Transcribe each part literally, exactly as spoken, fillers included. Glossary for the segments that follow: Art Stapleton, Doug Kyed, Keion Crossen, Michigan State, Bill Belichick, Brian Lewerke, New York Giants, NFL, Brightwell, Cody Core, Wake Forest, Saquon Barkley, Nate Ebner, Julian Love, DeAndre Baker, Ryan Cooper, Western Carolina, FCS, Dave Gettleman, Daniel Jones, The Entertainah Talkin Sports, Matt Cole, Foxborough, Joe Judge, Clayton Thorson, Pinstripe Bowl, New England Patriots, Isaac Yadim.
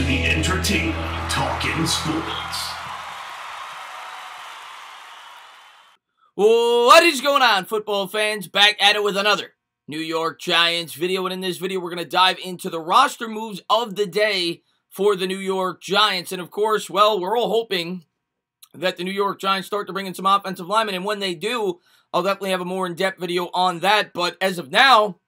to The Entertainah Talkin Sports. What is going on, football fans? Back at it with another New York Giants video, and in this video we're going to dive into the roster moves of the day for the New York Giants. And of course, well, we're all hoping that the New York Giants start to bring in some offensive linemen, and when they do, I'll definitely have a more in-depth video on that, but as of now,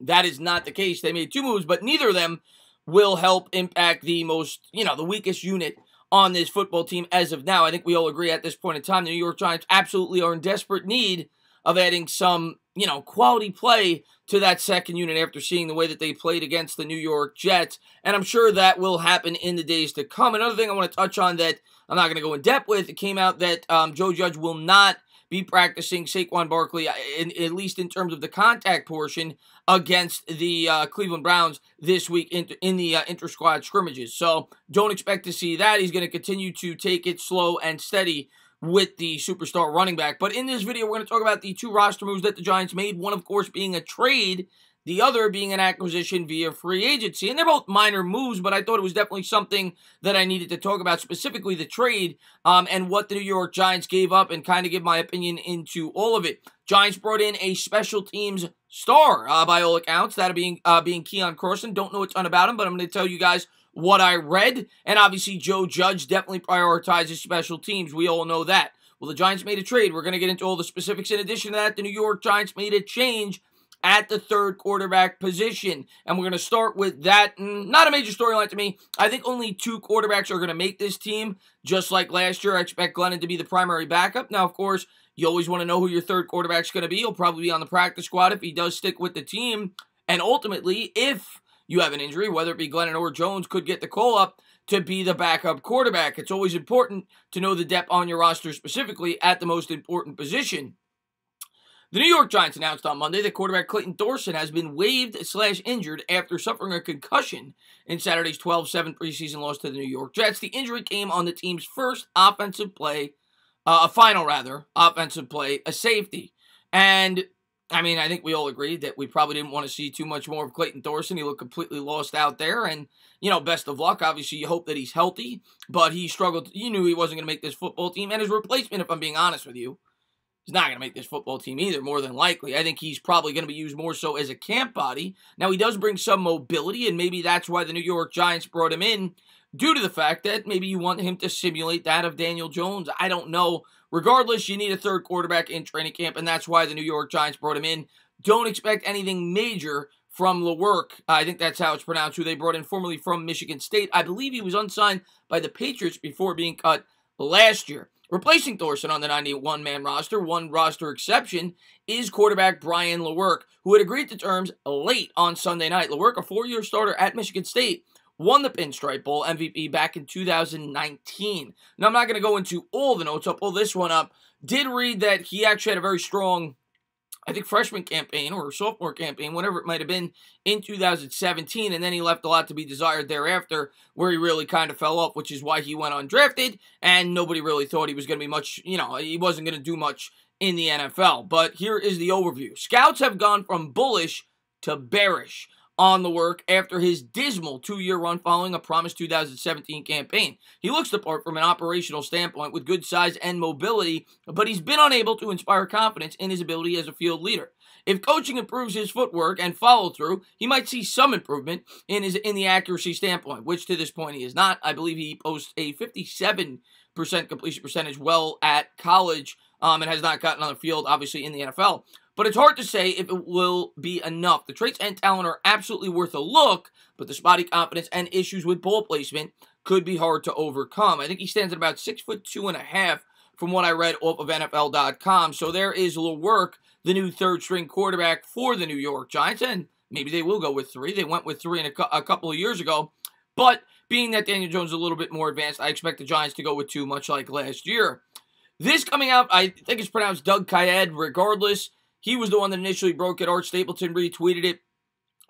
that is not the case. They made two moves, but neither of them will help impact the most, you know, the weakest unit on this football team as of now. I think we all agree at this point in time, the New York Giants absolutely are in desperate need of adding some, you know, quality play to that second unit after seeing the way that they played against the New York Jets, and I'm sure that will happen in the days to come. Another thing I want to touch on that I'm not going to go in depth with, it came out that um, Joe Judge will not be practicing Saquon Barkley, in, at least in terms of the contact portion, against the uh, Cleveland Browns this week in, in the uh, inter-squad scrimmages. So don't expect to see that. He's going to continue to take it slow and steady with the superstar running back. But in this video, we're going to talk about the two roster moves that the Giants made, one, of course, being a trade, the other being an acquisition via free agency. And they're both minor moves, but I thought it was definitely something that I needed to talk about, specifically the trade um, and what the New York Giants gave up, and kind of give my opinion into all of it. Giants brought in a special teams star, uh, by all accounts, that being, uh, being Keion Crossen. Don't know a ton about him, but I'm going to tell you guys what I read. And obviously, Joe Judge definitely prioritizes special teams. We all know that. Well, the Giants made a trade. We're going to get into all the specifics. In addition to that, the New York Giants made a change at the third quarterback position. And we're going to start with that. Not a major storyline to me. I think only two quarterbacks are going to make this team. Just like last year, I expect Glennon to be the primary backup. Now, of course, you always want to know who your third quarterback's going to be. He'll probably be on the practice squad if he does stick with the team. And ultimately, if you have an injury, whether it be Glennon or Jones, could get the call up to be the backup quarterback. It's always important to know the depth on your roster, specifically at the most important position. The New York Giants announced on Monday that quarterback Clayton Thorson has been waived slash injured after suffering a concussion in Saturday's twelve seven preseason loss to the New York Jets. The injury came on the team's first offensive play, uh, a final rather, offensive play, a safety. And, I mean, I think we all agreed that we probably didn't want to see too much more of Clayton Thorson. He looked completely lost out there, and, you know, best of luck. Obviously, you hope that he's healthy, but he struggled. You knew he wasn't going to make this football team, and his replacement, if I'm being honest with you, he's not going to make this football team either, more than likely. I think he's probably going to be used more so as a camp body. Now, he does bring some mobility, and maybe that's why the New York Giants brought him in, due to the fact that maybe you want him to simulate that of Daniel Jones. I don't know. Regardless, you need a third quarterback in training camp, and that's why the New York Giants brought him in. Don't expect anything major from Lewerke. I think that's how it's pronounced, who they brought in formerly from Michigan State. I believe he was unsigned by the Patriots before being cut last year. Replacing Thorson on the ninety-one man roster, one roster exception, is quarterback Brian Lewerke, who had agreed to terms late on Sunday night. Lewerke, a four-year starter at Michigan State, won the Pinstripe Bowl M V P back in two thousand nineteen. Now, I'm not going to go into all the notes. I'll pull this one up. Did read that he actually had a very strong, I think, freshman campaign or sophomore campaign, whatever it might have been, in two thousand seventeen, and then he left a lot to be desired thereafter, where he really kind of fell off, which is why he went undrafted, and nobody really thought he was going to be much, you know, he wasn't going to do much in the N F L. But here is the overview. Scouts have gone from bullish to bearish on Lewerke after his dismal two-year run following a promised two thousand seventeen campaign. He looks the part from an operational standpoint with good size and mobility, but he's been unable to inspire confidence in his ability as a field leader. If coaching improves his footwork and follow-through, he might see some improvement in his in the accuracy standpoint, which to this point he is not. I believe he posts a fifty-seven percent completion percentage well at college um, and has not gotten on the field, obviously, in the N F L. But it's hard to say if it will be enough. The traits and talent are absolutely worth a look, but the spotty confidence and issues with ball placement could be hard to overcome. I think he stands at about six foot two and a half, from what I read off of N F L dot com. So there is Lewerke, the new third-string quarterback for the New York Giants, and maybe they will go with three. They went with three in a, cu a couple of years ago, but being that Daniel Jones is a little bit more advanced, I expect the Giants to go with two, much like last year. This coming out, I think it's pronounced Doug Kyed. Regardless, he was the one that initially broke it. Art Stapleton retweeted it.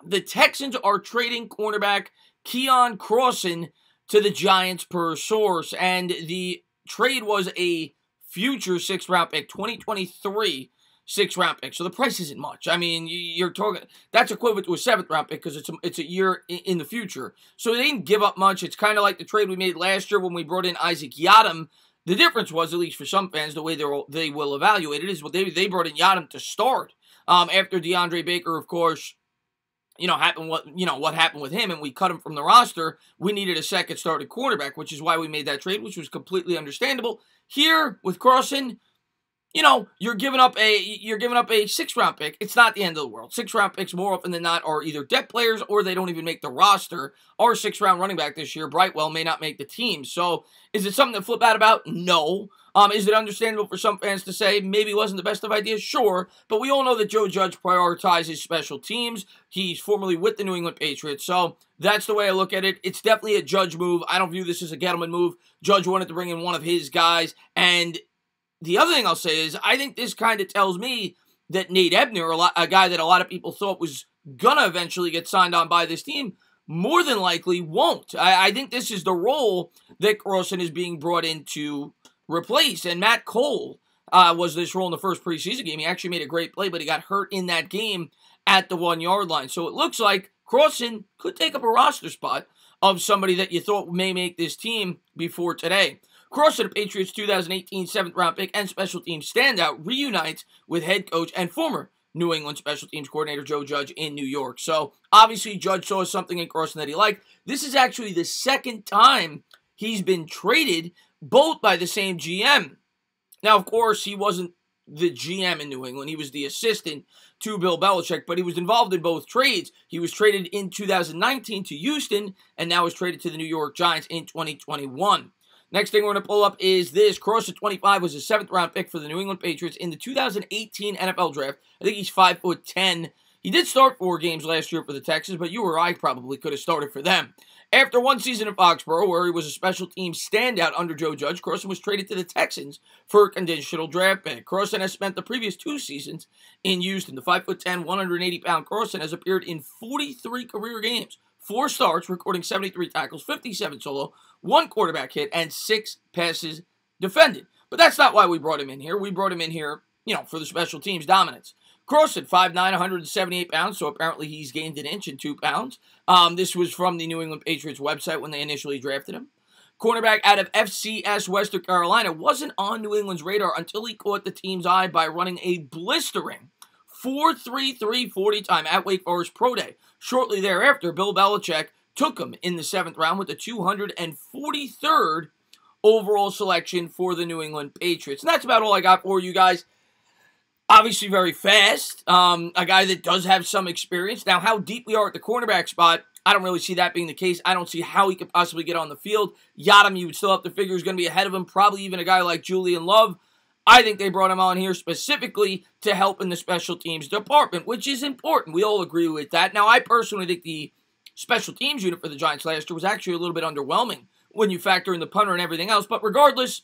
The Texans are trading cornerback Keion Crossen to the Giants per source. And the trade was a future sixth round pick, twenty twenty-three sixth round pick. So the price isn't much. I mean, you're talking, that's equivalent to a seventh round pick because it's a, it's a year in the future. So they didn't give up much. It's kind of like the trade we made last year when we brought in Isaac Yadim. The difference was, at least for some fans, the way they they will evaluate it is what they, they brought in Yadim to start um, after DeAndre Baker, of course, you know, happened what you know what happened with him, and we cut him from the roster. We needed a second starting quarterback, which is why we made that trade, which was completely understandable. Here with Crossen, you know, you're giving up a you're giving up a sixth round pick. It's not the end of the world. Sixth round picks more often than not are either depth players or they don't even make the roster. Our sixth round running back this year, Brightwell, may not make the team. So is it something to flip out about? No. Um, is it understandable for some fans to say maybe it wasn't the best of ideas? Sure, but we all know that Joe Judge prioritizes special teams. He's formerly with the New England Patriots, so that's the way I look at it. It's definitely a Judge move. I don't view this as a Gettleman move. Judge wanted to bring in one of his guys, and the other thing I'll say is I think this kind of tells me that Nate Ebner, a, lot, a guy that a lot of people thought was going to eventually get signed on by this team, more than likely won't. I, I think this is the role that Crossen is being brought into replace, and Matt Cole uh, was this role in the first preseason game. He actually made a great play, but he got hurt in that game at the one-yard line. So it looks like Crossen could take up a roster spot of somebody that you thought may make this team before today. Crossen, the Patriots' two thousand eighteen seventh round pick and special team standout, reunites with head coach and former New England special teams coordinator Joe Judge in New York. So obviously Judge saw something in Crossen that he liked. This is actually the second time he's been traded, both by the same G M. Now, of course, he wasn't the G M in New England. He was the assistant to Bill Belichick, but he was involved in both trades. He was traded in two thousand nineteen to Houston, and now is traded to the New York Giants in twenty twenty-one. Next thing we're going to pull up is this. Crossen, twenty-five, was a seventh round pick for the New England Patriots in the two thousand eighteen N F L Draft. I think he's five foot ten. He did start four games last year for the Texans, but you or I probably could have started for them. After one season in Foxborough, where he was a special team standout under Joe Judge, Crossen was traded to the Texans for a conditional draft pick. Crossen has spent the previous two seasons in Houston. The five foot ten, one hundred eighty pound Crossen has appeared in forty-three career games, four starts, recording seventy-three tackles, fifty-seven solo, one quarterback hit, and six passes defended. But that's not why we brought him in here. We brought him in here, you know, for the special teams dominance. Crossen, five nine, one hundred seventy-eight pounds, so apparently he's gained an inch and two pounds. Um, this was from the New England Patriots website when they initially drafted him. Cornerback out of F C S Western Carolina wasn't on New England's radar until he caught the team's eye by running a blistering four three three forty time at Wake Forest Pro Day. Shortly thereafter, Bill Belichick took him in the seventh round with the two hundred forty-third overall selection for the New England Patriots. And that's about all I got for you guys. Obviously very fast, um, a guy that does have some experience. Now, how deep we are at the cornerback spot, I don't really see that being the case. I don't see how he could possibly get on the field. Yadim, you would still have to figure, is going to be ahead of him, probably even a guy like Julian Love. I think they brought him on here specifically to help in the special teams department, which is important. We all agree with that. Now, I personally think the special teams unit for the Giants last year was actually a little bit underwhelming when you factor in the punter and everything else. But regardless,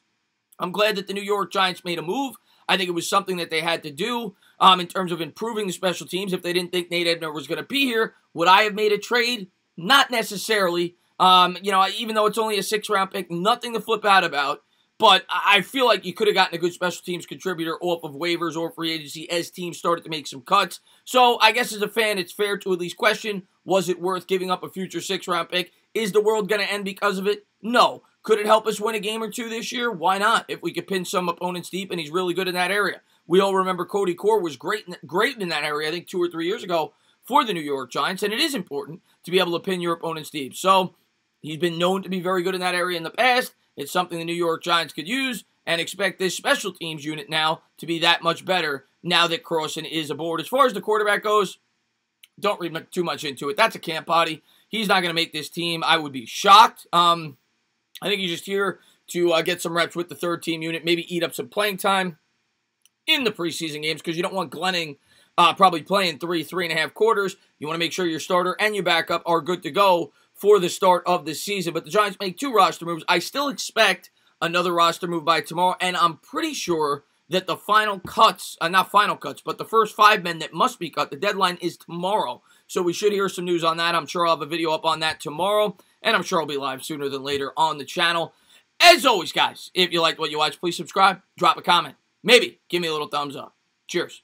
I'm glad that the New York Giants made a move. I think it was something that they had to do um, in terms of improving the special teams. If they didn't think Nate Ebner was going to be here, would I have made a trade? Not necessarily. Um, you know, even though it's only a six round pick, nothing to flip out about. But I feel like you could have gotten a good special teams contributor off of waivers or free agency as teams started to make some cuts. So I guess as a fan, it's fair to at least question, was it worth giving up a future six round pick? Is the world going to end because of it? No. Could it help us win a game or two this year? Why not? If we could pin some opponents deep, and he's really good in that area. We all remember Cody Core was great in, great in that area, I think two or three years ago, for the New York Giants, and it is important to be able to pin your opponents deep. So he's been known to be very good in that area in the past. It's something the New York Giants could use, and expect this special teams unit now to be that much better now that Crossen is aboard. As far as the quarterback goes, don't read too much into it. That's a camp body. He's not going to make this team. I would be shocked. Um... I think he's just here to uh, get some reps with the third team unit, maybe eat up some playing time in the preseason games because you don't want Glenning uh, probably playing three, three and a half quarters. You want to make sure your starter and your backup are good to go for the start of the season. But the Giants make two roster moves. I still expect another roster move by tomorrow, and I'm pretty sure that the final cuts, uh, not final cuts, but the first five men that must be cut, the deadline is tomorrow. So we should hear some news on that. I'm sure I'll have a video up on that tomorrow. And I'm sure I'll be live sooner than later on the channel. As always, guys, if you liked what you watched, please subscribe, drop a comment. Maybe give me a little thumbs up. Cheers.